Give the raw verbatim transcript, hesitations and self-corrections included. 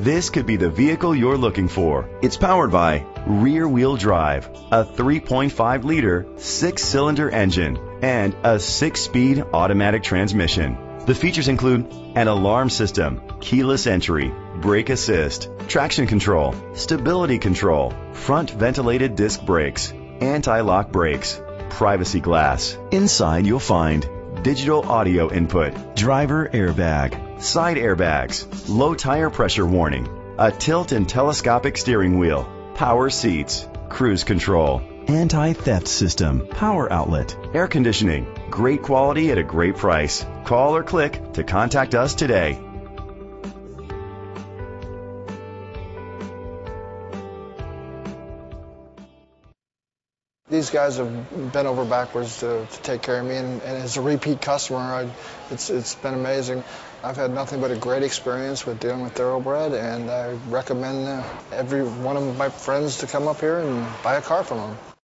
This could be the vehicle you're looking for. It's powered by rear-wheel drive, a three point five liter six-cylinder engine, and a six-speed automatic transmission. The features include an alarm system, keyless entry, brake assist, traction control, stability control, front ventilated disc brakes, anti-lock brakes, privacy glass. Inside you'll find digital audio input, driver airbag, side airbags, low tire pressure warning, a tilt and telescopic steering wheel, power seats, cruise control, anti-theft system, power outlet, air conditioning. Great quality at a great price. Call or click to contact us today. These guys have bent over backwards to, to take care of me, and, and as a repeat customer, I, it's, it's been amazing. I've had nothing but a great experience with dealing with Thoroughbred, and I recommend every one of my friends to come up here and buy a car from them.